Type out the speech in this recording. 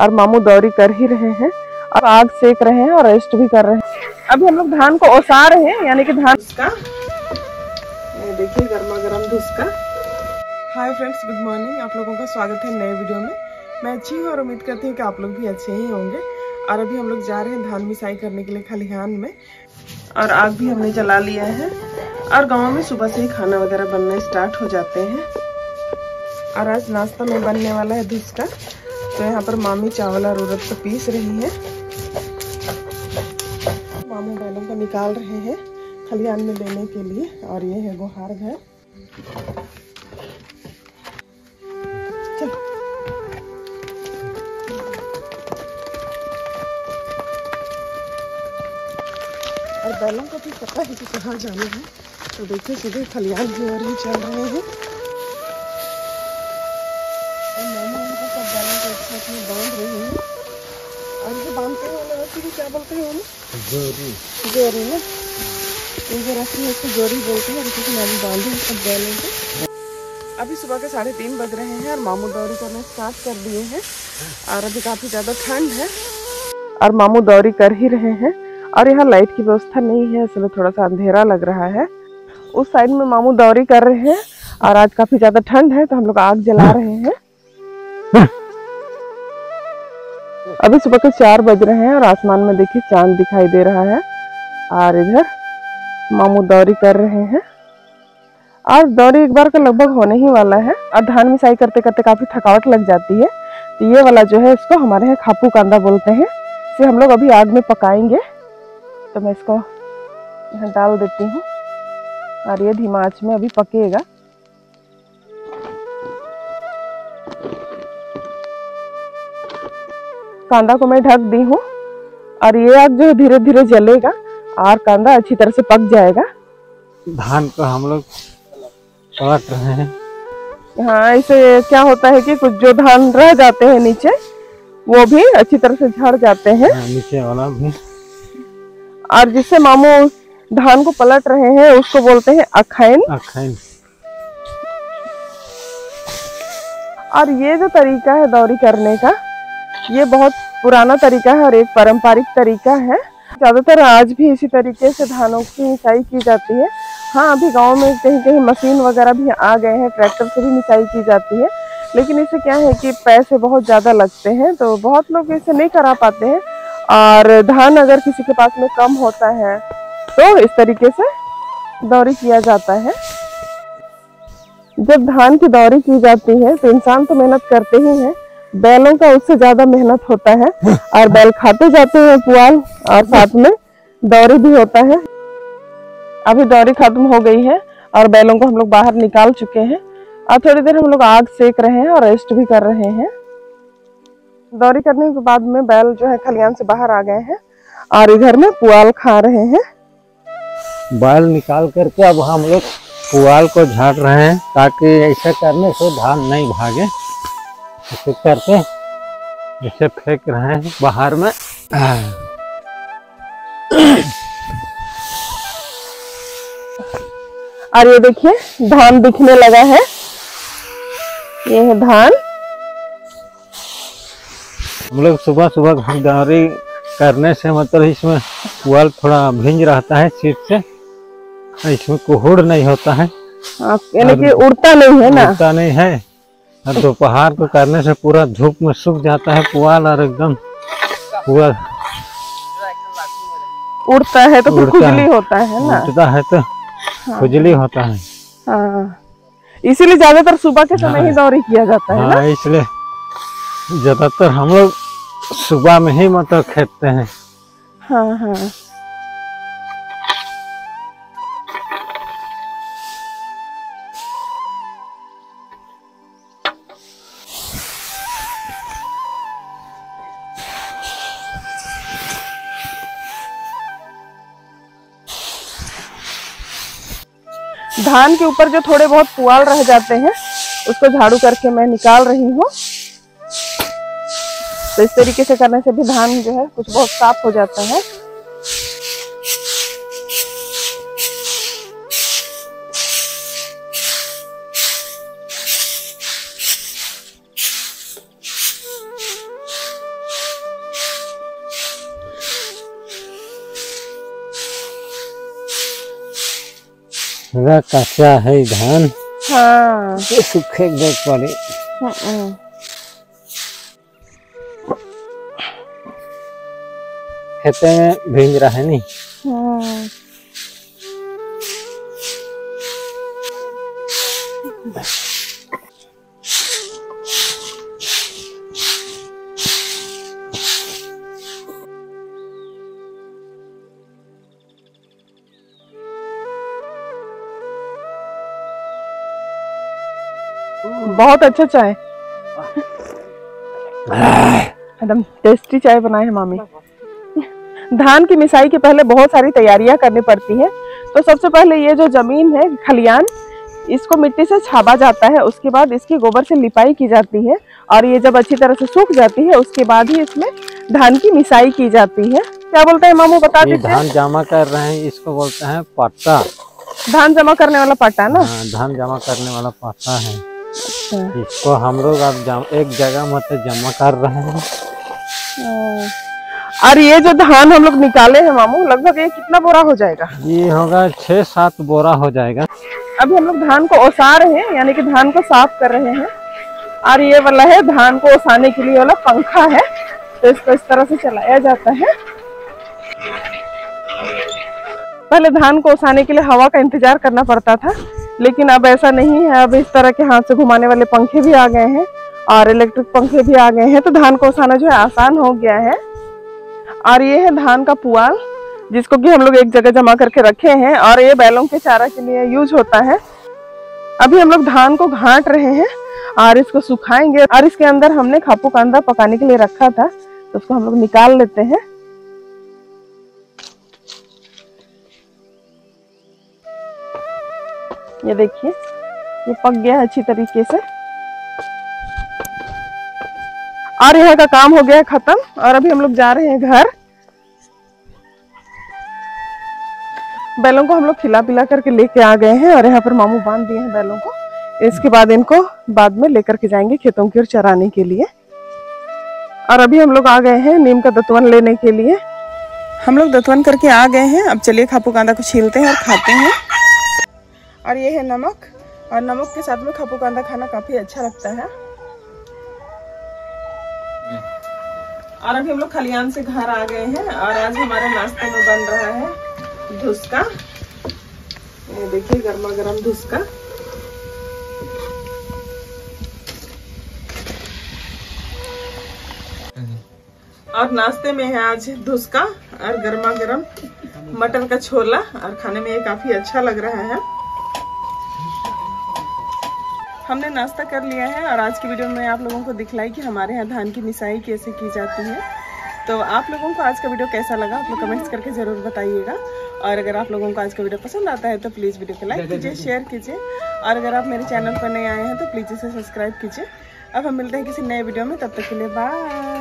और मामू दौरी कर ही रहे हैं और आग सेक रहे हैं और रेस्ट भी कर रहे हैं। अभी हम लोग धान को ओसा रहे हैं, यानी कि धान का देखिए गर्मा गर्म धुसका। हाय फ्रेंड्स, गुड मॉर्निंग, आप लोगों का स्वागत है नए वीडियो में। मैं अच्छी हूँ और उम्मीद करती हूँ कि आप लोग भी अच्छे ही होंगे। और अभी हम लोग जा रहे हैं धान मिसाई करने के लिए खलिहान में, और आग भी हमने जला लिया है। और गाँव में सुबह से ही खाना वगैरह बनना स्टार्ट हो जाते हैं। और आज नाश्ता में बनने वाला है धुसका। तो यहाँ पर मामी चावल और उड़द को पीस रही है, मामू बैलों को निकाल रहे हैं खलिहान में लेने के लिए। और ये है गोहार घर। और बैलों को भी पता है कि कहाँ जाना है, तो देखिए सीधे खलिहान की ओर ही चल रहे हैं। बांध रही है, और ये बांधते हैं क्या बोलते हैं जोरी, जोरी ना, ये रस्सी है इसको जोरी बोलते हैं। और मैं भी बांधी सब बैलों को। अभी सुबह के 3:30 बज रहे हैं और मामू दौरी करना स्टार्ट कर दिए हैं। और अभी काफ़ी ज़्यादा ठंड है और मामू दौरी कर ही रहे हैं। और यहाँ लाइट की व्यवस्था नहीं है, इसलिए थोड़ा सा अंधेरा लग रहा है। उस साइड में मामू दौरी कर रहे हैं। और आज काफ़ी ज़्यादा ठंड है, तो हम लोग आग जला रहे हैं। अभी सुबह के 4 बज रहे हैं और आसमान में देखिए चांद दिखाई दे रहा है। और इधर मामू दौरी कर रहे हैं। और दौरी एक बार का लगभग होने ही वाला है। और धान मिसाई करते करते काफ़ी थकावट लग जाती है, तो ये वाला जो है इसको हमारे यहाँ खापू कांदा बोलते हैं। इसे हम लोग अभी आग में पकाएंगे। तो मैं इसको यहाँ डाल देती हूँ और ये धीमा आँच में अभी पकेगा। कांदा को मैं ढक दी हूँ और ये आग जो धीरे धीरे जलेगा और कांदा अच्छी तरह से पक जाएगा। धान को हम लोग पलट रहे हैं। हाँ, इसे क्या होता है कि कुछ जो धान रह जाते हैं नीचे, वो भी अच्छी तरह से झड़ जाते हैं। हाँ, नीचे वाला भी। और जिससे मामू धान को पलट रहे हैं उसको बोलते हैं अखैन। अखैन। और ये जो तरीका है दौरी करने का, ये बहुत पुराना तरीका है और एक पारंपरिक तरीका है। ज़्यादातर आज भी इसी तरीके से धानों की मिसाई की जाती है। हाँ, अभी गांव में कहीं कहीं मशीन वगैरह भी आ गए हैं, ट्रैक्टर से भी मिसाई की जाती है। लेकिन इससे क्या है कि पैसे बहुत ज़्यादा लगते हैं, तो बहुत लोग इसे नहीं करा पाते हैं। और धान अगर किसी के पास में कम होता है तो इस तरीके से दौरी किया जाता है। जब धान की दौरी की जाती है तो इंसान तो मेहनत करते ही हैं, बैलों का उससे ज्यादा मेहनत होता है। और बैल खाते जाते हैं पुआल और साथ में दौरी भी होता है। अभी दौरी खत्म हो गई है और बैलों को हम लोग बाहर निकाल चुके हैं। और थोड़ी देर हम लोग आग सेक रहे हैं और रेस्ट भी कर रहे हैं। दौरी करने के बाद में बैल जो है खलिहान से बाहर आ गए हैं और इधर में पुआल खा रहे हैं। बैल निकाल करके अब हम लोग पुआल को झाड़ रहे हैं, ताकि ऐसा करने से धान नहीं भागे। ऐसे करके इसे फेंक रहे हैं बाहर में। और ये देखिए धान दिखने लगा है, ये है धान। हम लोग सुबह सुबह दौरी करने से मतलब इसमें पुआल थोड़ा भिंज रहता है सीट से, इसमें कुहुड़ नहीं होता है, यानी कि उड़ता नहीं है ना, उड़ता नहीं है। दोपहर को करने से पूरा धूप में सूख जाता है पुआल और एकदम पूरा उड़ता है, तो फिर खुजली होता है ना, उड़ता है तो खुजली होता है। हाँ, इसीलिए ज्यादातर सुबह के समय ही दौरी किया जाता है ना, इसलिए ज्यादातर हम लोग सुबह में ही मतलब खेतते हैं। हाँ हाँ, धान के ऊपर जो थोड़े बहुत पुआल रह जाते हैं उसको झाड़ू करके मैं निकाल रही हूँ। तो इस तरीके से करने से भी धान जो है कुछ बहुत साफ हो जाता है। पूरा कच्चा है धान। हाँ। ये सूखे गए पड़े। खेते में भींग रहा है नहीं। बहुत अच्छा चाय, एकदम टेस्टी चाय बनाए हैं मामी। धान की मिसाई के पहले बहुत सारी तैयारियां करनी पड़ती है। तो सबसे पहले ये जो जमीन है खलियान, इसको मिट्टी से छाबा जाता है, उसके बाद इसकी गोबर से लिपाई की जाती है और ये जब अच्छी तरह से सूख जाती है उसके बाद ही इसमें धान की मिसाई की जाती है। क्या बोलते हैं मामू, बता दीजिए। धान जमा कर रहे हैं, इसको बोलते हैं पट्टा। धान जमा करने वाला पट्टा ना, धान जमा करने वाला पट्टा है। इसको हम लोग अब एक जगह मतलब जमा कर रहे हैं। और ये जो धान हम लोग निकाले हैं मामू, लगभग ये कितना बोरा हो जाएगा? ये होगा 6-7 बोरा हो जाएगा। अभी हम लोग धान को ओसा रहे हैं, यानी कि धान को साफ कर रहे हैं। और ये वाला है धान को ओसाने के लिए वाला पंखा है, तो इसको इस तरह से चलाया जाता है। पहले धान को ओसाने के लिए हवा का इंतजार करना पड़ता था, लेकिन अब ऐसा नहीं है। अब इस तरह के हाथ से घुमाने वाले पंखे भी आ गए हैं और इलेक्ट्रिक पंखे भी आ गए हैं, तो धान को ओसाना जो है आसान हो गया है। और ये है धान का पुआल, जिसको कि हम लोग एक जगह जमा करके रखे हैं और ये बैलों के चारा के लिए यूज होता है। अभी हम लोग धान को घाट रहे हैं और इसको सुखाएंगे। और इसके अंदर हमने खापू कांदा पकाने के लिए रखा था, तो उसको हम लोग निकाल लेते हैं। ये देखिए, ये पक गया अच्छी तरीके से और यहाँ का काम हो गया है खत्म। और अभी हम लोग जा रहे हैं घर। बैलों को हम लोग खिला पिला करके लेके आ गए हैं और यहाँ पर मामू बांध दिए हैं बैलों को। इसके बाद इनको बाद में लेकर के जाएंगे खेतों की ओर चराने के लिए। और अभी हम लोग आ गए हैं नीम का दतवन लेने के लिए। हम लोग दतवन करके आ गए हैं। अब चलिए खापू कांदा को छीलते हैं और खाते हैं। और ये है नमक, और नमक के साथ में खापू कांदा खाना काफी अच्छा लगता है। और अभी हम लोग खलियान से घर आ गए हैं और आज हमारे नाश्ते में बन रहा है धुसका। ये देखिए गर्मा गर्म धुसका। और नाश्ते में है आज धुसका और गर्मा गर्म मटर का छोला, और खाने में ये काफी अच्छा लग रहा है। हमने नाश्ता कर लिया है और आज की वीडियो में आप लोगों को दिखलाई कि हमारे यहाँ धान की मिसाई कैसे की जाती है। तो आप लोगों को आज का वीडियो कैसा लगा, आप लोग कमेंट्स करके ज़रूर बताइएगा। और अगर आप लोगों को आज का वीडियो पसंद आता है तो प्लीज़ वीडियो को लाइक कीजिए, शेयर कीजिए। और अगर आप मेरे चैनल पर नए आए हैं तो प्लीज़ इसे सब्सक्राइब कीजिए। अब हम मिलते हैं किसी नए वीडियो में, तब तक के लिए बाय।